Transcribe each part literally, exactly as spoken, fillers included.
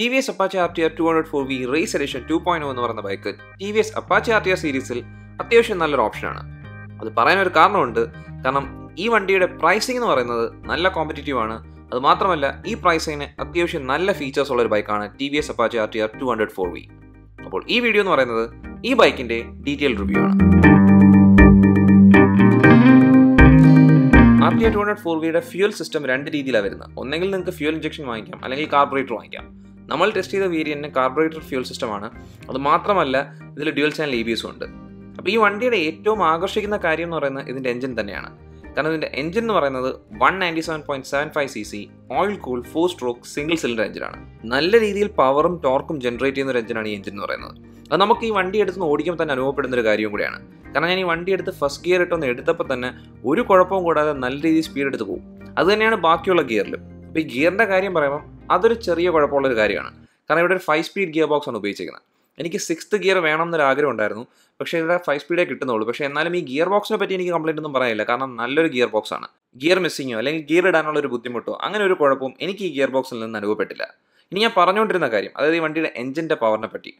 T V S Apache R T R two hundred four V Race Edition two point oh എന്ന് പറയുന്ന bike T V S Apache R T R സീരീസിൽ അത്യാവശ്യം നല്ലൊരു ഓപ്ഷനാണ്. അത് പറയാനൊരു കാരണമുണ്ട്. കാരണം ഈ വണ്ടിയുടെ പ്രൈസിംഗ് എന്ന് പറയുന്നത് നല്ല കോമ്പറ്റീറ്റീവ് ആണ്. അത് മാത്രമല്ല ഈ പ്രൈസിങ്ങിന് അത്യാവശ്യം നല്ല ഫീച്ചേഴ്സ് ഉള്ള ഒരു ബൈക്കാണ് T V S Apache R T R two hundred four V. അപ്പോൾ ഈ വീഡിയോ എന്ന് പറയുന്നത് ഈ ബൈക്കിന്റെ ഡീറ്റെയിൽ റിവ്യൂ ആണ്. R T R two hundred four Vയുടെ ഫ്യൂൽ സിസ്റ്റം രണ്ട് രീതിയിലാണ് വരുന്നത്. ഒന്നെങ്കിൽ നിങ്ങൾക്ക് ഫ്യൂൽ ഇഞ്ചക്ഷൻ വാങ്ങിക്കാം, അല്ലെങ്കിൽ കാർബറേറ്റർ വാങ്ങിക്കാം. നമ്മൾ ടെസ്റ്റ് ചെയ്ത വേരിയന്റിന് കാർബറേറ്റർ ഫ്യൂൽ സിസ്റ്റമാണ്. അത് മാത്രമല്ല ഇതിൽ dual channel A B S ഉണ്ട്. അപ്പോൾ ഈ വണ്ടിയുടെ ഏറ്റവും ആകർഷിക്കുന്ന കാര്യം എന്ന് പറയുന്നത് ഇതിൻ്റെ എഞ്ചിൻ തന്നെയാണ്. കാരണം ഇതിൻ്റെ എഞ്ചിൻ എന്ന് പറയുന്നത് one ninety seven point seven five C C oil cool four stroke single cylinder എഞ്ചിനാണ്. നല്ല രീതിയിൽ പവറും ടോർക്കും ജനറേറ്റ് ചെയ്യുന്ന ഒരു എഞ്ചിനാണ് ഈ എഞ്ചിൻ എന്ന് പറയുന്നത്. അത് നമുക്ക് ഈ വണ്ടി എടുത്ത് ഓടിക്കുമ്പോൾ തന്നെ അനുഭവപ്പെടുന്ന ഒരു കാര്യം കൂടിയാണ്. കാരണം ഞാൻ ഈ വണ്ടി എടുത്ത് ഫസ്റ്റ് ഗിയർ ഇട്ടൊന്ന് എടുത്തപ്പോൾ തന്നെ ഒരു കുഴപ്പവും കൂടാതെ നല്ല രീതിയിൽ സ്പീഡ് എടുത്ത് പോകും. അതുതന്നെയാണ് ബാക്കിയുള്ള ഗിയറിലും. അപ്പോൾ ഈ ഗിയറിൻ്റെ കാര്യം പറയുമ്പോൾ അതൊരു ചെറിയ കുഴപ്പമുള്ളൊരു കാര്യമാണ്. കാരണം ഇവിടെ ഒരു ഫൈവ് സ്പീഡ് ഗിയർ ബോക്സ് ആണ് ഉപയോഗിച്ചിരിക്കുന്നത്. എനിക്ക് സിക്സ്ത് ഗിയർ വേണം എന്നൊരു ആഗ്രഹം ഉണ്ടായിരുന്നു, പക്ഷേ ഇവിടെ ഫൈവ് സ്പീഡേ കിട്ടുന്നുള്ളൂ. പക്ഷേ എന്നാലും ഈ ഗിയർ ബോക്സിനെ പറ്റി എനിക്ക് കംപ്ലൈൻറ്റ് ഒന്നും പറയാനില്ല. കാരണം നല്ലൊരു ഗിയർ ബോക്സ് ആണ്. ഗിയർ മിസ്സിങ്ങോ അല്ലെങ്കിൽ ഗിയർ ഇടാനുള്ള ഒരു ബുദ്ധിമുട്ടോ അങ്ങനെ ഒരു കുഴപ്പവും എനിക്ക് ഈ ഗിയർ ബോക്സിൽ നിന്ന് അനുഭവപ്പെട്ടില്ല. ഇനി ഞാൻ പറഞ്ഞുകൊണ്ടിരുന്ന കാര്യം, അതായത് ഈ വണ്ടിയുടെ എഞ്ചിൻ്റെ പവറിനെ പറ്റി,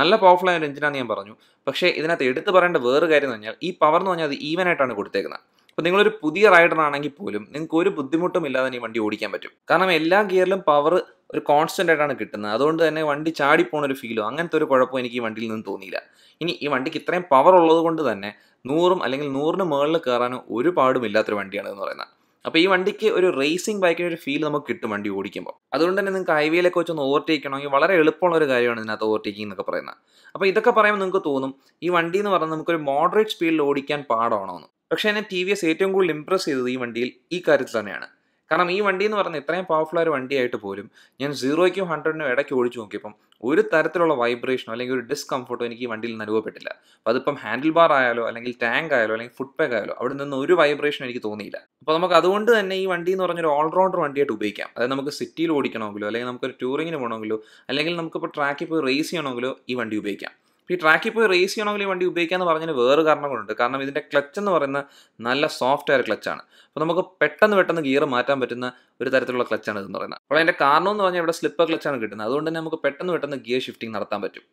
നല്ല പവർഫുൾ ആയ ഒരു എഞ്ചിനാണെന്ന് ഞാൻ പറഞ്ഞു. പക്ഷേ ഇതിനകത്ത് എടുത്ത് പറയേണ്ട വേറൊരു കാര്യം എന്ന് പറഞ്ഞാൽ ഈ പവർ എന്ന് പറഞ്ഞാൽ അത് ഈവനായിട്ടാണ് കൊടുത്തേക്കുന്നത്. അപ്പോൾ നിങ്ങളൊരു പുതിയ റൈഡറാണെങ്കിൽ പോലും നിങ്ങൾക്ക് ഒരു ബുദ്ധിമുട്ടും ഇല്ലാതെ ഈ വണ്ടി ഓടിക്കാൻ പറ്റും. കാരണം എല്ലാ ഗിയറിലും പവർ ഒരു കോൺസ്റ്റൻ്റ് ആയിട്ടാണ് കിട്ടുന്നത്. അതുകൊണ്ട് തന്നെ വണ്ടി ചാടിപ്പോണൊരു ഫീലോ അങ്ങനത്തെ ഒരു കുഴപ്പം എനിക്ക് ഈ വണ്ടിയിൽ നിന്നും തോന്നിയില്ല. ഇനി ഈ വണ്ടിക്ക് ഇത്രയും പവർ ഉള്ളത് കൊണ്ട് തന്നെ നൂറും അല്ലെങ്കിൽ നൂറിന് മുകളിൽ കയറാനോ ഒരു പാടും ഇല്ലാത്തൊരു വണ്ടിയാണ് എന്ന് പറയുന്നത്. അപ്പോൾ ഈ വണ്ടിക്ക് ഒരു റേസിംഗ് ബൈക്കിൻ്റെ ഒരു ഫീൽ നമുക്ക് കിട്ടും വണ്ടി ഓടിക്കുമ്പോൾ. അതുകൊണ്ട് തന്നെ നിങ്ങൾക്ക് ഹൈവേയിലൊക്കെ വെച്ചൊന്ന് ഓവർടേക്ക് ചെയ്യണമെങ്കിൽ വളരെ എളുപ്പമുള്ള ഒരു കാര്യമാണ് ഇതിനകത്ത് ഓവർടേക്കിംഗ് എന്നൊക്കെ പറയുന്നത്. അപ്പോൾ ഇതൊക്കെ പറയുമ്പോൾ നിങ്ങൾക്ക് തോന്നും ഈ വണ്ടി എന്ന് പറഞ്ഞാൽ നമുക്കൊരു മോഡറേറ്റ് സ്പീഡിൽ ഓടിക്കാൻ പാടാണോ എന്ന്. പക്ഷേ എന്നെ ടി വി എസ് ഏറ്റവും കൂടുതൽ ഇംപ്രസ് ചെയ്തത് ഈ വണ്ടിയിൽ ഈ കാര്യത്തിൽ തന്നെയാണ്. കാരണം ഈ വണ്ടി എന്ന് പറഞ്ഞാൽ ഇത്രയും പവർഫുൾ ആയൊരു വണ്ടിയായിട്ട് പോലും ഞാൻ സീറോയ്ക്കും ഹൺഡ്രഡിനും ഇടയ്ക്ക് ഓടിച്ചു നോക്കിയപ്പം ഒരു തരത്തിലുള്ള വൈബ്രേഷനോ അല്ലെങ്കിൽ ഒരു ഡിസ്കംഫോർട്ടോ എനിക്ക് ഈ വണ്ടിയിൽ നിന്ന് അനുഭവപ്പെട്ടില്ല. അപ്പോൾ അതിപ്പം ഹാൻഡിൽ ബാർ ആയാലോ അല്ലെങ്കിൽ ടാങ്ക് ആയാലോ അല്ലെങ്കിൽ ഫുട് പാക്ക് ആയാലോ അവിടെ നിന്ന് ഒരു വൈബ്രേഷൻ എനിക്ക് തോന്നിയില്ല. അപ്പോൾ നമുക്ക് അതുകൊണ്ട് തന്നെ ഈ വണ്ടി എന്ന് പറഞ്ഞൊരു ഓൾറൗണ്ടർ വണ്ടിയായിട്ട് ഉപയോഗിക്കാം. അതായത് നമുക്ക് സിറ്റിയിൽ ഓടിക്കണമെങ്കിലോ അല്ലെങ്കിൽ നമുക്കൊരു ടൂറിങ്ങിന് പോകണമെങ്കിലോ അല്ലെങ്കിൽ നമുക്കിപ്പോൾ ട്രാക്കിൽ പോയി റേസ് ചെയ്യണമെങ്കിലോ ഈ വണ്ടി ഉപയോഗിക്കാം. ഈ ട്രാക്കിൽ പോയി റേസ് ചെയ്യണമെങ്കിൽ ഈ വണ്ടി ഉപയോഗിക്കാമെന്ന് പറഞ്ഞതിന് വേറെ കാരണങ്ങളുണ്ട്. കാരണം ഇതിൻ്റെ ക്ലച്ച് എന്ന് പറയുന്ന നല്ല സോഫ്റ്റ് ആയ ക്ലച്ചാണ്. അപ്പോൾ നമുക്ക് പെട്ടെന്ന് പെട്ടെന്ന് ഗിയർ മാറ്റാൻ പറ്റുന്ന ഒരു തരത്തിലുള്ള ക്ലച്ചാണ് ഇതെന്ന് പറയുന്നത്. അപ്പോൾ അതിൻ്റെ കാരണം എന്ന് പറഞ്ഞാൽ ഇവിടെ സ്ലിപ്പർ ക്ലച്ചാണ് കിട്ടുന്നത്. അതുകൊണ്ട് തന്നെ നമുക്ക് പെട്ടെന്ന് പെട്ടെന്ന് ഗിയർ ഷിഫ്റ്റിംഗ് നടത്താൻ പറ്റും.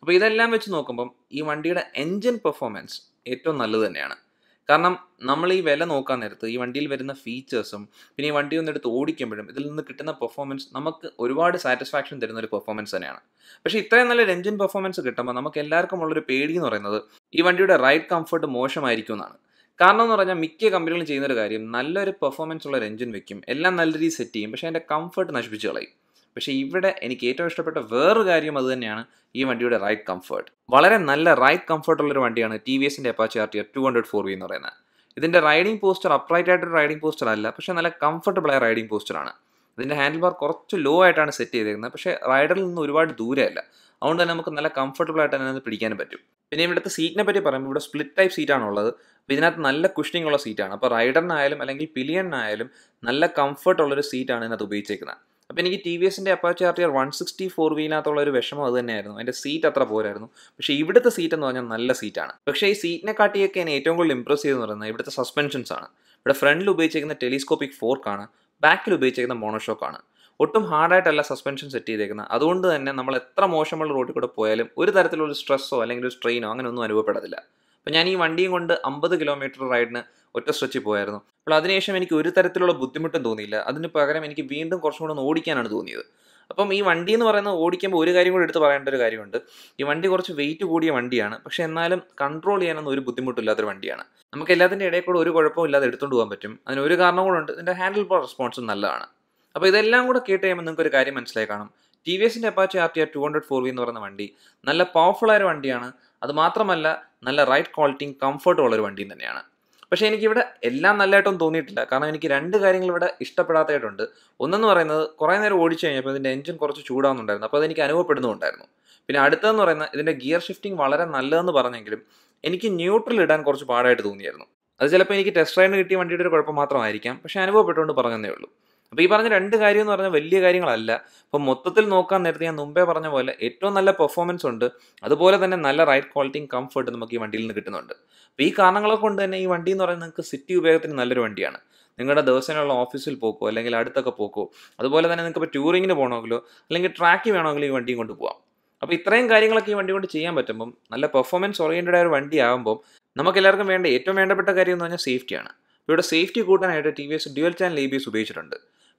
അപ്പോൾ ഇതെല്ലാം വെച്ച് നോക്കുമ്പം ഈ വണ്ടിയുടെ എൻജിൻ പെർഫോമൻസ് ഏറ്റവും നല്ലത് തന്നെയാണ്. കാരണം നമ്മൾ ഈ വില നോക്കാൻ നേരത്ത് ഈ വണ്ടിയിൽ വരുന്ന ഫീച്ചേഴ്സും പിന്നെ ഈ വണ്ടി ഒന്ന് എടുത്ത് ഓടിക്കുമ്പോഴും ഇതിൽ നിന്ന് കിട്ടുന്ന പെർഫോമൻസ് നമുക്ക് ഒരുപാട് സാറ്റിസ്ഫാക്ഷൻ തരുന്ന ഒരു പെർഫോമൻസ് തന്നെയാണ്. പക്ഷേ ഇത്രയും നല്ലൊരു എഞ്ചിൻ പെർഫോമൻസ് കിട്ടുമ്പോൾ നമുക്ക് എല്ലാവർക്കും ഉള്ളൊരു പേടി എന്ന് പറയുന്നത് ഈ വണ്ടിയുടെ റൈഡ് കംഫർട്ട് മോശമായിരിക്കും എന്നാണ്. കാരണം എന്ന് പറഞ്ഞാൽ മിക്ക കമ്പനികളും ചെയ്യുന്നൊരു കാര്യം, നല്ലൊരു പെർഫോമൻസ് ഉള്ളൊരു എഞ്ചിൻ വെക്കും, എല്ലാം നല്ല രീതിയിൽ സെറ്റ് ചെയ്യും, പക്ഷേ അതിൻ്റെ കംഫർട്ട് നശിപ്പിച്ച് കളയും. പക്ഷേ ഇവിടെ എനിക്ക് ഏറ്റവും ഇഷ്ടപ്പെട്ട വേറൊരു കാര്യം അത് തന്നെയാണ് ഈ വണ്ടിയുടെ റൈഡ് കംഫർട്ട്. വളരെ നല്ല റൈഡ് കംഫർട്ടുള്ളൊരു വണ്ടിയാണ് ടി വി എസിൻ്റെ Apache R T R two hundred four V എന്ന് പറയുന്നത്. ഇതിൻ്റെ റൈഡിംഗ് പോസ്റ്റർ അപ്രൈറ്റ് ആയിട്ടൊരു റൈഡിംഗ് പോസ്റ്റർ അല്ല, പക്ഷേ നല്ല കംഫർട്ടബിളായ റൈഡിംഗ് പോസ്റ്ററാണ്. ഇതിൻ്റെ ഹാൻഡിൽ ബാർ കുറച്ച് ലോ ആയിട്ടാണ് സെറ്റ് ചെയ്തിരിക്കുന്നത്, പക്ഷേ റൈഡറിൽ നിന്ന് ഒരുപാട് ദൂരമല്ല. അതുകൊണ്ട് തന്നെ നമുക്ക് നല്ല കംഫർട്ടബിളായിട്ട് തന്നെ അത് പിടിക്കാനും പറ്റും. പിന്നെ ഇവിടുത്തെ സീറ്റിനെ പറ്റി പറയുമ്പോൾ ഇവിടെ സ്പ്ലിറ്റ് ടൈപ്പ് സീറ്റാണുള്ളത്. അപ്പോൾ ഇതിനകത്ത് നല്ല കുഷനിങ് ഉള്ള സീറ്റാണ്. അപ്പോൾ റൈഡറിനായാലും അല്ലെങ്കിൽ പിലിയനായാലും നല്ല കംഫർട്ടുള്ളൊരു സീറ്റാണ് ഇതിനകത്ത് ഉപയോഗിച്ചിരിക്കുന്നത്. അപ്പോൾ എനിക്ക് ടി വി എസിൻ്റെ Apache R T R one sixty four വീനകത്തുള്ള ഒരു വിഷമം അത് തന്നെയായിരുന്നു. അതിൻ്റെ സീറ്റ് അത്ര പോരായിരുന്നു. പക്ഷേ ഇവിടുത്തെ സീറ്റ് എന്ന് പറഞ്ഞാൽ നല്ല സീറ്റാണ്. പക്ഷേ ഈ സീറ്റിനെ കാട്ടിയൊക്കെ എന്നെ ഏറ്റവും കൂടുതൽ ഇംപ്രസ് ചെയ്തെന്ന് പറയുന്നത് ഇവിടുത്തെ സസ്പെൻഷൻസ് ആണ്. ഇവിടെ ഫ്രണ്ടിൽ ഉപയോഗിച്ചിരിക്കുന്ന ടെലിസ്കോപ്പിക് ഫോർക്കാണ്, ബാക്കിൽ ഉപയോഗിച്ചിരിക്കുന്ന മോണോഷോക്കാണ്. ഒട്ടും ഹാർഡായിട്ടല്ല സസ്പെൻഷൻ സെറ്റ് ചെയ്തേക്കുന്നത്. അതുകൊണ്ട് തന്നെ നമ്മൾ എത്ര മോശമുള്ള റോഡിൽ കൂടെ പോയാലും ഒരു തരത്തിലുള്ള സ്ട്രെസ്സോ അല്ലെങ്കിൽ ഒരു സ്ട്രെയിനോ അങ്ങനെ ഒന്നും അനുഭവപ്പെടത്തില്ല. അപ്പോൾ ഞാൻ ഈ വണ്ടിയും കൊണ്ട് അമ്പത് കിലോമീറ്റർ റൈഡിന് ഒറ്റ സ്ട്രെച്ചിൽ പോയായിരുന്നു. അപ്പോൾ അതിനുശേഷം എനിക്ക് ഒരു തരത്തിലുള്ള ബുദ്ധിമുട്ടും തോന്നിയില്ല. അതിന് പകരം എനിക്ക് വീണ്ടും കുറച്ചും കൂടെ ഒന്ന് ഓടിക്കാനാണ് തോന്നിയത്. അപ്പം ഈ വണ്ടി എന്ന് പറയുന്നത് ഓടിക്കുമ്പോൾ ഒരു കാര്യം കൂടെ എടുത്ത് പറയേണ്ട ഒരു കാര്യമുണ്ട്. ഈ വണ്ടി കുറച്ച് വെയിറ്റ് കൂടിയ വണ്ടിയാണ്, പക്ഷേ എന്നാലും കൺട്രോൾ ചെയ്യാനൊന്നും ഒരു ബുദ്ധിമുട്ടില്ലാത്തൊരു വണ്ടിയാണ്. നമുക്ക് എല്ലാത്തിൻ്റെ ഇടയിൽ കൂടെ ഒരു കുഴപ്പവും ഇല്ലാതെ എടുത്തുകൊണ്ട് പോകാൻ പറ്റും. അതിനൊരു കാരണം കൂടെ ഉണ്ട്, ഇതിൻ്റെ ഹാൻഡിൽ ബാർ റെസ്പോൺസും നല്ലതാണ്. അപ്പോൾ ഇതെല്ലാം കൂടെ കേട്ട് കഴിയുമ്പോൾ നിങ്ങൾക്ക് ഒരു കാര്യം മനസ്സിലായി കാണും. ടി വി എസിൻ്റെ Apache R T R two hundred four V എന്ന് പറയുന്ന വണ്ടി നല്ല പവർഫുൾ ആയൊരു വണ്ടിയാണ്. അത് മാത്രമല്ല നല്ല റൈഡ് ക്വാളിറ്റിയും കംഫർട്ടും ഉള്ളൊരു വണ്ടിയും തന്നെയാണ്. പക്ഷേ എനിക്കിവിടെ എല്ലാം നല്ലതായിട്ടൊന്നും തോന്നിയിട്ടില്ല. കാരണം എനിക്ക് രണ്ട് കാര്യങ്ങൾ ഇവിടെ ഇഷ്ടപ്പെടാത്തതായിട്ടുണ്ട്. ഒന്നെന്ന് പറയുന്നത് കുറേ നേരം ഓടിച്ചു കഴിഞ്ഞപ്പോൾ ഇതിൻ്റെ എഞ്ചിൻ കുറച്ച് ചൂടാവുന്നുണ്ടായിരുന്നു. അപ്പോൾ അതെനിക്ക് അനുഭവപ്പെടുന്നുണ്ടായിരുന്നു. പിന്നെ അടുത്തതെന്ന് പറയുന്നത് ഇതിൻ്റെ ഗിയർ ഷിഫ്റ്റിംഗ് വളരെ നല്ലതെന്ന് പറഞ്ഞെങ്കിലും എനിക്ക് ന്യൂട്രൽ ഇടാൻ കുറച്ച് പാടായിട്ട് തോന്നിയായിരുന്നു. അത് ചിലപ്പോൾ എനിക്ക് ടെസ്റ്റ് റൈഡിന് കിട്ടിയ വണ്ടിയുടെ ഒരു കുഴപ്പം മാത്രമായിരിക്കാം, പക്ഷേ അനുഭവപ്പെട്ടുകൊണ്ട് പറഞ്ഞതേ ഉള്ളൂ. അപ്പോൾ ഈ പറഞ്ഞ രണ്ട് കാര്യം എന്ന് പറഞ്ഞാൽ വലിയ കാര്യങ്ങളല്ല. അപ്പോൾ മൊത്തത്തിൽ നോക്കാൻ നേരത്തെ ഞാൻ മുമ്പേ പറഞ്ഞ പോലെ ഏറ്റവും നല്ല പെർഫോമൻസ് ഉണ്ട്, അതുപോലെ തന്നെ നല്ല റൈഡ് ക്വാളിറ്റിയും കംഫർട്ടും നമുക്ക് ഈ വണ്ടിയിൽ നിന്ന് കിട്ടുന്നുണ്ട്. അപ്പോൾ ഈ കാരണങ്ങളെ കൊണ്ട് തന്നെ ഈ വണ്ടി എന്ന് പറയുന്നത് നിങ്ങൾക്ക് സിറ്റി ഉപയോഗത്തിന് നല്ലൊരു വണ്ടിയാണ്. നിങ്ങളുടെ ദിവസേനയുള്ള ഓഫീസിൽ പോക്കോ അല്ലെങ്കിൽ അടുത്തൊക്കെ പോക്കോ, അതുപോലെ തന്നെ നിങ്ങൾക്ക് ടൂറിങ്ങിന് പോകണമെങ്കിലോ അല്ലെങ്കിൽ ട്രാക്കിൽ വേണമെങ്കിലോ ഈ വണ്ടിയും കൊണ്ട് പോകാം. അപ്പോൾ ഇത്രയും കാര്യങ്ങളൊക്കെ ഈ വണ്ടി കൊണ്ട് ചെയ്യാൻ പറ്റുമ്പം നല്ല പെർഫോമൻസ് ഓറിയൻറ്റഡ് ആയ ഒരു വണ്ടിയാകുമ്പോൾ നമുക്ക് എല്ലാവർക്കും വേണ്ട ഏറ്റവും വേണ്ടപ്പെട്ട കാര്യം എന്ന് പറഞ്ഞാൽ സേഫ്റ്റിയാണ്. ഇവിടെ സേഫ്റ്റി കൂട്ടാനായിട്ട് T V S dual channel A B S ഉപയോഗിച്ചിട്ടുണ്ട്.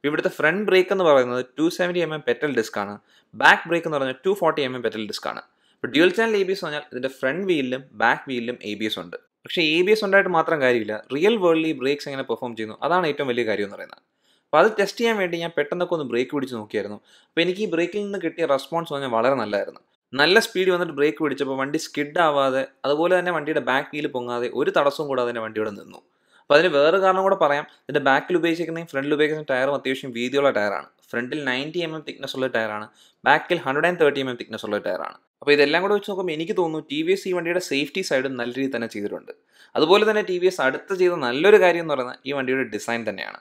ഇവിടുത്തെ ഫ്രണ്ട് ബ്രേക്ക് എന്ന് പറയുന്നത് two seventy M M petal ഡിസ്ക്കാണ്, ബാക്ക് ബ്രേക്ക് എന്ന് പറഞ്ഞാൽ two forty M M petal ഡിസ്ക്കാണ്. ഇപ്പോൾ dual channel A B S പറഞ്ഞാൽ ഇതിൻ്റെ ഫ്രണ്ട് വീലിലും ബാക്ക് വീലിലും എ ബി എസ് ഉണ്ട്. പക്ഷേ എ ബി എസ് ഉണ്ടായിട്ട് മാത്രം കാര്യമില്ല, റിയൽ വേൾഡിൽ ഈ ബ്രേക്സ് എങ്ങനെ പെർഫോം ചെയ്യുന്നു അതാണ് ഏറ്റവും വലിയ കാര്യം എന്ന് പറയുന്നത്. അപ്പോൾ അത് ടെസ്റ്റ് ചെയ്യാൻ വേണ്ടി ഞാൻ പെട്ടെന്നൊക്കെ ഒന്ന് ബ്രേക്ക് പിടിച്ച് നോക്കിയായിരുന്നു. അപ്പോൾ എനിക്ക് ഈ ബ്രേക്കിൽ നിന്ന് കിട്ടിയ റെസ്പോൺസ് പറഞ്ഞാൽ വളരെ നല്ലതായിരുന്നു. നല്ല സ്പീഡ് വന്നിട്ട് ബ്രേക്ക് പിടിച്ചപ്പോൾ വണ്ടി സ്കിഡ് ആവാതെ അതുപോലെ തന്നെ വണ്ടിയുടെ ബാക്ക് വീൽ പൊങ്ങാതെ ഒരു തടസ്സവും കൂടാതെ തന്നെ വണ്ടിയോടെ നിന്നു. അപ്പോൾ അതിന് വേറെ കാരണം കൂടെ പറയാം, ഇതിൻ്റെ ബാക്കിൽ ഉപയോഗിച്ചിരിക്കുന്ന ഫ്രണ്ടിൽ ഉപയോഗിക്കുന്ന ടയറും അത്യാവശ്യം വീതിയുള്ള ടയറാണ്. ഫ്രണ്ടിൽ നയൻറ്റി എം എം തിക്നെസ് ഉള്ള ടയറാണ്, ബാക്കിൽ hundred and thirty M M thickness ഉള്ള ടയറാണ്. അപ്പോൾ ഇതെല്ലാം കൂടെ വെച്ച് നോക്കുമ്പോൾ എനിക്ക് തോന്നുന്നു ടി വി എസ് ഈ വണ്ടിയുടെ സേഫ്റ്റി സൈഡും നല്ല രീതിയിൽ തന്നെ ചെയ്തിട്ടുണ്ട്. അതുപോലെ തന്നെ ടി വി എസ് അടുത്ത് ചെയ്ത നല്ലൊരു കാര്യം എന്ന് പറയുന്നത് ഈ വണ്ടിയുടെ ഡിസൈൻ തന്നെയാണ്.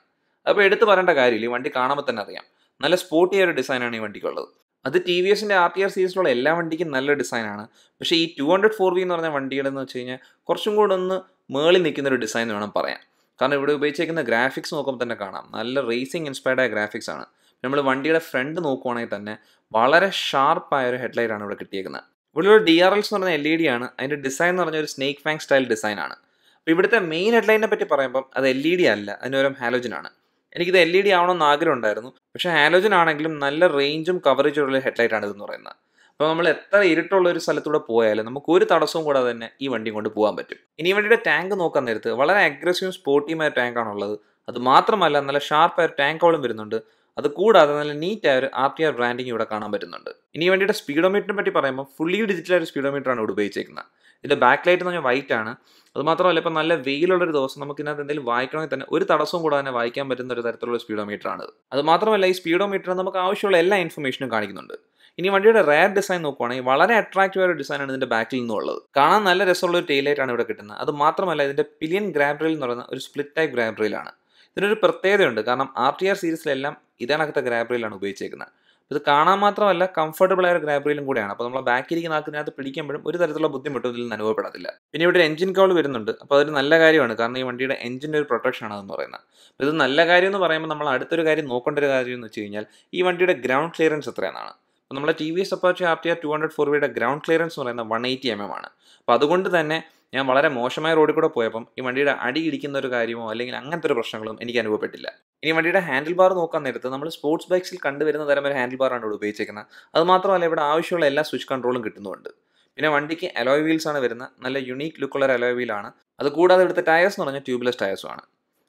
അപ്പോൾ എടുത്ത് പറയേണ്ട കാര്യമില്ല, ഈ വണ്ടി കാണുമ്പോൾ തന്നെ അറിയാം നല്ല സ്പോർട്ടിയായ ഒരു ഡിസൈനാണ് ഈ വണ്ടിക്കുള്ളത്. അത് ടി വി എസിൻ്റെ ആർ ടി ആർ സീരീസിലുള്ള എല്ലാ വണ്ടിക്കും നല്ല ഡിസൈനാണ്. പക്ഷേ ഈ ടു ഹൺഡ്രഡ് ഫോർ വി എന്ന് പറഞ്ഞ വണ്ടിയുടെ എന്ന് വെച്ച് കഴിഞ്ഞാൽ കുറച്ചും കൂടെ ഒന്ന് മേളിൽ നിൽക്കുന്ന ഒരു ഡിസൈൻ വേണം പറയാം. കാരണം ഇവിടെ ഉപയോഗിച്ചിരിക്കുന്ന ഗ്രാഫിക്സ് നോക്കുമ്പോൾ തന്നെ കാണാം നല്ല റേസിംഗ് ഇൻസ്പയർഡ് ആയ ഗ്രാഫിക്സ് ആണ്. നമ്മൾ വണ്ടിയുടെ ഫ്രണ്ട് നോക്കുവാണെങ്കിൽ തന്നെ വളരെ ഷാർപ്പായ ഒരു ഹെഡ്ലൈറ്റ് ആണ് ഇവിടെ കിട്ടിയേക്കുന്നത്. ഇവിടെ ഒരു ഡി ആർ എൽസ് എന്ന് പറഞ്ഞ എൽ ഇ ഡി ആണ്. അതിൻ്റെ ഡിസൈൻ എന്ന് പറഞ്ഞാൽ ഒരു സ്നേക്ക് ഫാങ് സ്റ്റൈൽ ഡിസൈൻ ആണ്. അപ്പോൾ ഇവിടുത്തെ മെയിൻ ഹെഡ്ലൈറ്റിനെ പറ്റി പറയുമ്പം അത് എൽ ഇ ഡി അല്ല, അതിന് ഒരു ഹാലോജൻ ആണ്. എനിക്കിത് എൽ ഇ ഡി ആവണമെന്ന് ആഗ്രഹം ഉണ്ടായിരുന്നു, പക്ഷേ ഹാലോജൻ ആണെങ്കിലും നല്ല റേഞ്ചും കവറേജുള്ള ഹെഡ്ലൈറ്റ് ആണ് ഇതെന്ന് പറയുന്നത്. അപ്പോൾ നമ്മൾ എത്ര ഇരുട്ടുള്ള ഒരു സ്ഥലത്തൂടെ പോയാലും നമുക്ക് ഒരു തടസ്സവും കൂടാതെ തന്നെ ഈ വണ്ടി കൊണ്ട് പോകാൻ പറ്റും. ഇനി വണ്ടിയുടെ ടാങ്ക് നോക്കാൻ നേരത്ത് വളരെ അഗ്രസീവും സ്പോർട്ടിയുമായ ടാങ്കാണുള്ളത്. അത് മാത്രമല്ല നല്ല ഷാർപ്പായ ഒരു ടാങ്ക് ഹോളും വരുന്നുണ്ട്. അത് കൂടാതെ നല്ല നീറ്റായ ഒരു ആർ ടി ആർ ബ്രാൻഡിങ് ഇവിടെ കാണാൻ പറ്റുന്നുണ്ട്. ഇനി വണ്ടിയുടെ സ്പീഡോമീറ്ററിനെ പറ്റി പറയുമ്പോൾ ഫുള്ളി ഡിജിറ്റൽ ആയ ഒരു സ്പീഡോമീറ്ററാണ് ഇവിടെ ഉപയോഗിച്ചിരിക്കുന്നത്. ഇതിൻ്റെ ബാക്ക് ലൈറ്റ് എന്ന് പറഞ്ഞാൽ വൈറ്റ് ആണ്. അത് മാത്രമല്ല ഇപ്പോൾ നല്ല വെയിലുള്ളൊരു ദിവസം നമുക്ക് ഇതിനകത്ത് എന്തെങ്കിലും വായിക്കണമെങ്കിൽ തന്നെ ഒരു തടസ്സവും കൂടാതെ തന്നെ വായിക്കാൻ പറ്റുന്ന ഒരു തരത്തിലുള്ള സ്പീഡോമീറ്ററാണ്. അത് മാത്രമല്ല ഈ സ്പീഡോമീറ്റർ നമുക്ക് ആവശ്യമുള്ള എല്ലാ ഇൻഫർമേഷനും കാണിക്കുന്നുണ്ട്. ഇനി വണ്ടിയുടെ റയർ ഡിസൈൻ നോക്കുവാണെങ്കിൽ വളരെ അട്രാക്റ്റീവ് ആയ ഒരു ഡിസൈനാണ് ഇതിൻ്റെ ബാക്കിൽ നിന്നുള്ളത്. കാണാൻ നല്ല രസമുള്ള ഒരു ടെയിൽ ലൈറ്റ് ആണ് ഇവിടെ കിട്ടുന്നത്. അത് മാത്രമല്ല ഇതിൻ്റെ പിലിയൻ ഗ്രാബ് റെയിൽ എന്ന് പറയുന്ന ഒരു സ്പ്ലിറ്റ് ടൈപ്പ് ഗ്രാബ് റെയിലാണ്. ഇതിനൊരു പ്രത്യേകതയുണ്ട്, കാരണം ആർ ടി ആർ സീരീസിലെല്ലാം ഇതിനകത്തെ ഗ്രാബ് റെയിലാണ് ഉപയോഗിച്ചിരിക്കുന്നത്. ഇത് കാണാൻ മാത്രമല്ല കംഫർട്ടബിൾ ആയ ഒരു ഗ്രാബ് റെയിലും കൂടിയാണ്. അപ്പോൾ നമ്മൾ ബാക്കിലിരിക്കുന്ന ആൾക്കിനകത്ത് പിടിക്കുമ്പോഴും ഒരു തരത്തിലുള്ള ബുദ്ധിമുട്ടും ഇതിൽ നിന്ന് അനുഭവപ്പെടത്തില്ല. പിന്നെ ഇവിടെ ഒരു എഞ്ചിൻ കൗൾ വരുന്നുണ്ട്. അപ്പോൾ അതൊരു നല്ല കാര്യമാണ്, കാരണം ഈ വണ്ടിയുടെ എഞ്ചിൻ്റെ ഒരു പ്രൊട്ടക്ഷൻ ആണെന്ന് പറയുന്നത്. അപ്പോൾ ഇത് നല്ല കാര്യം എന്ന് പറയുമ്പോൾ നമ്മൾ അടുത്തൊരു കാര്യം നോക്കേണ്ട ഒരു കാര്യം എന്ന് വെച്ച് കഴിഞ്ഞാൽ ഈ വണ്ടിയുടെ ഗ്രൗണ്ട് ക്ലിയറൻസ് എത്രയാണ്. അപ്പോൾ നമ്മുടെ T V S Apache R T R two hundred four വിയുടെ ഗ്രൗണ്ട് ക്ലിയറൻസ് എന്ന് പറയുന്നത് വൺ എയ്റ്റി എം എം ആണ്. അപ്പോൾ അതുകൊണ്ട് തന്നെ ഞാൻ വളരെ മോശമായ റോഡിൽ കൂടെ പോയപ്പം ഈ വണ്ടിയുടെ അടി ഇടിക്കുന്ന ഒരു കാര്യമോ അല്ലെങ്കിൽ അങ്ങനത്തെ ഒരു പ്രശ്നങ്ങളും എനിക്ക് അനുഭവപ്പെട്ടില്ല. ഇനി വണ്ടിയുടെ ഹാൻഡിൽ ബാർ നോക്കാൻ നേരത്ത് നമ്മൾ സ്പോർട്സ് ബൈക്സിൽ കണ്ടുവരുന്ന തരം ഒരു ഹാൻഡിൽ ബാറാണ് ഇവിടെ ഉപയോഗിച്ചിരിക്കുന്നത്. അത് മാത്രമല്ല ഇവിടെ ആവശ്യമുള്ള എല്ലാ സ്വിച്ച് കൺട്രോളും കിട്ടുന്നുണ്ട്. പിന്നെ വണ്ടിക്ക് അലോയ് വീൽസ് ആണ് വരുന്നത്, നല്ല യുണീക്ക് ലുക്കുള്ള ഒരു അലോയ് വീലാണ്. അത് കൂടാതെ ഇവിടുത്തെ ടയേഴ്സ് എന്ന് പറഞ്ഞാൽ ട്യൂബ്ലെസ് ടയേഴ്സുമാണ്.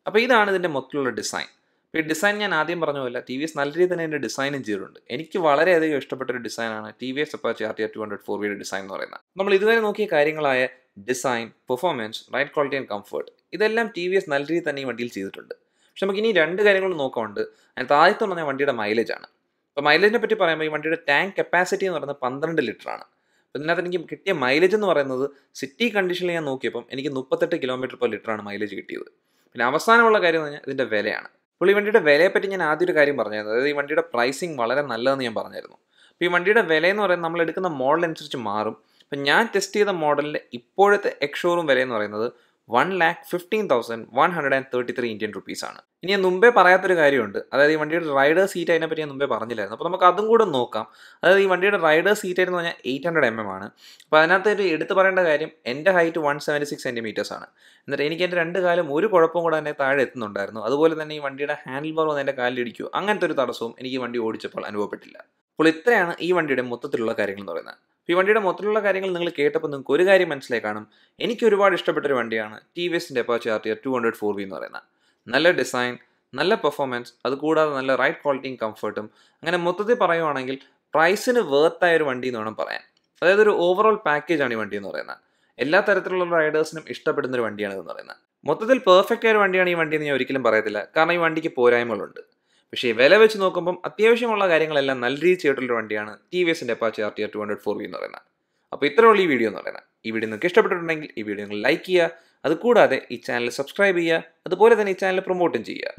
അപ്പോൾ ഇതാണ് ഇതിൻ്റെ മൊത്തത്തിലുള്ള ഡിസൈൻ. ഇപ്പോൾ ഈ ഡിസൈൻ ഞാൻ ആദ്യം പറഞ്ഞ പോലെ ടി വി എസ് നല്ല രീതിയിൽ തന്നെ എൻ്റെ ഡിസൈനും ചെയ്തിട്ടുണ്ട്. എനിക്ക് വളരെയധികം ഇഷ്ടപ്പെട്ട ഒരു ഡിസൈനാണ് T V S Apache R T R two hundred four വിയുടെ ഡിസൈൻ എന്ന് പറയുന്നത്. നമ്മൾ ഇതുവരെ നോക്കിയ കാര്യങ്ങളായ design, performance, ride quality and comfort ഇതെല്ലാം ടി വി എസ് നല്ല രീതിയിൽ തന്നെ ഈ വണ്ടിയിൽ ചെയ്തിട്ടുണ്ട്. പക്ഷെ നമുക്ക് ഇനി രണ്ട് കാര്യങ്ങൾ നോക്കാറുണ്ട്. അതിനകത്ത് ആദ്യത്തെ പറഞ്ഞാൽ വണ്ടിയുടെ മൈലേജാണ്. അപ്പോൾ മൈലേജിനെ പറ്റി പറയുമ്പോൾ ഈ വണ്ടിയുടെ ടാങ്ക് കപ്പാസിറ്റി എന്ന് പറയുന്നത് പന്ത്രണ്ട് ലിറ്ററാണ്. അപ്പോൾ ഇതിനകത്ത് എനിക്ക് കിട്ടിയ മൈലേജ് എന്ന് പറയുന്നത് സിറ്റി കണ്ടീഷനിൽ ഞാൻ നോക്കിയപ്പം എനിക്ക് മുപ്പത്തെട്ട് കിലോമീറ്റർ പെർ ലിറ്ററാണ് മൈലേജ് കിട്ടിയത്. പിന്നെ അവസാനമുള്ള കാര്യം എന്ന് പറഞ്ഞാൽ ഇതിൻ്റെ വിലയാണ്. അപ്പോൾ ഈ വണ്ടിയുടെ വിലയെപ്പറ്റി ഞാൻ ആദ്യം ഒരു കാര്യം പറഞ്ഞായിരുന്നു, അതായത് ഈ വണ്ടിയുടെ പ്രൈസിങ് വളരെ നല്ലതെന്ന് ഞാൻ പറഞ്ഞായിരുന്നു. അപ്പോൾ ഈ വണ്ടിയുടെ വിലയെന്ന് പറയുന്നത് നമ്മൾ എടുക്കുന്ന മോഡൽ അനുസരിച്ച് മാറും. അപ്പം ഞാൻ ടെസ്റ്റ് ചെയ്ത മോഡലിൻ്റെ ഇപ്പോഴത്തെ എക്സ്ഷോറൂം വിലയെന്ന് പറയുന്നത് one lakh fifteen thousand one hundred and thirty three Indian റുപ്പീസാണ്. ഇനി ഞാൻ മുമ്പേ പറയാത്തൊരു കാര്യമുണ്ട്, അതായത് ഈ വണ്ടിയുടെ റൈഡർ സീറ്റ് അതിനെപ്പറ്റി ഞാൻ മുമ്പേ പറഞ്ഞില്ലായിരുന്നു. അപ്പോൾ നമുക്ക് അതും കൂടെ നോക്കാം. അതായത് ഈ വണ്ടിയുടെ റൈഡർ സീറ്റ് എന്ന് പറഞ്ഞാൽ എയ്റ്റ് ഹൺഡ്രഡ് എം എം ആണ്. അപ്പോൾ അതിനകത്ത് ഒരു എടുത്ത് പറയേണ്ട കാര്യം എൻ്റെ height one seventy six centimetres ആണ്. എന്നിട്ട് എനിക്ക് എൻ്റെ രണ്ട് കാലം ഒരു കുഴപ്പവും കൂടെ തന്നെ താഴെ എത്തുന്നുണ്ടായിരുന്നു. അതുപോലെ തന്നെ ഈ വണ്ടിയുടെ ഹാൻഡിൽ ബാർ വന്ന് എൻ്റെ കാലിലിടിക്കുമോ അങ്ങനത്തെ ഒരു തടസ്സവും എനിക്ക് വണ്ടി ഓടിച്ചപ്പോൾ അനുഭവപ്പെട്ടില്ല. അപ്പോൾ ഇത്രയാണ് ഈ വണ്ടിയുടെ മൊത്തത്തിലുള്ള കാര്യങ്ങൾ എന്ന് പറയുന്നത്. ഈ വണ്ടിയുടെ മൊത്തത്തിലുള്ള കാര്യങ്ങൾ നിങ്ങൾ കേട്ടപ്പോൾ നിങ്ങൾക്ക് ഒരു കാര്യം മനസ്സിലായി കാണും, എനിക്ക് ഒരുപാട് ഇഷ്ടപ്പെട്ടൊരു വണ്ടിയാണ് ടി വി എസിൻ്റെ Apache R T R two hundred four V എന്ന് പറയുന്നത്. നല്ല ഡിസൈൻ, നല്ല പെർഫോമൻസ്, അതുകൂടാതെ നല്ല റൈഡ് ക്വാളിറ്റിയും കംഫർട്ടും. അങ്ങനെ മൊത്തത്തിൽ പറയുവാണെങ്കിൽ പ്രൈസിന് വേർത്തായൊരു വണ്ടി എന്ന് വേണം പറയാൻ. അതായത് ഒരു ഓവറോൾ പാക്കേജാണ് ഈ വണ്ടി എന്ന് പറയുന്നത്. എല്ലാ തരത്തിലുള്ള റൈഡേഴ്സിനും ഇഷ്ടപ്പെടുന്നൊരു വണ്ടിയാണ് എന്ന് പറയുന്നത്. മൊത്തത്തിൽ പെർഫെക്റ്റ് ആയൊരു വണ്ടിയാണ് ഈ വണ്ടി എന്ന് ഞാൻ ഒരിക്കലും പറയത്തില്ല, കാരണം ഈ വണ്ടിക്ക് പോരായ്മകളുണ്ട്. പക്ഷേ വില വെച്ച് നോക്കുമ്പം അത്യാവശ്യമുള്ള കാര്യങ്ങളെല്ലാം നല്ല രീതിയിൽ ചെയ്തിട്ടുള്ള വണ്ടിയാണ് ടി വി എസിൻ്റെ Apache R T R two hundred four V എന്ന് പറയുന്നത്. അപ്പോൾ ഇത്രയുള്ള ഈ വീഡിയോ എന്ന് പറയുന്നത്. ഈ വീഡിയോ നിങ്ങൾക്ക് ഇഷ്ടപ്പെട്ടിട്ടുണ്ടെങ്കിൽ ഈ വീഡിയോ നിങ്ങൾ ലൈക്ക് ചെയ്യുക, അതുകൂടാതെ ഈ ചാനൽ സബ്സ്ക്രൈബ് ചെയ്യുക, അതുപോലെ തന്നെ ഈ ചാനൽ പ്രൊമോട്ടും ചെയ്യുക.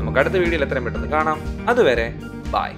നമുക്ക് അടുത്ത വീഡിയോയിൽ എത്രയും പെട്ടെന്ന് കാണാം. അതുവരെ ബൈ.